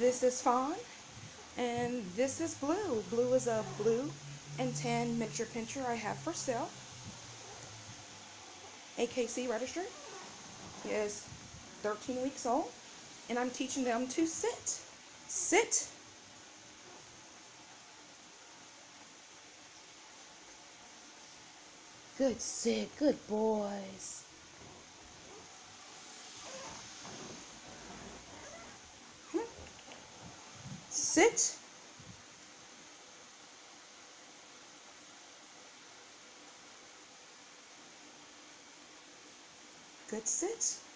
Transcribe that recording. This is fawn, and this is blue. Blue is a blue and tan miniature pincher I have for sale. AKC registered. He is 13 weeks old, and I'm teaching them to sit. Sit. Good sit, good boys. Sit. Good sit.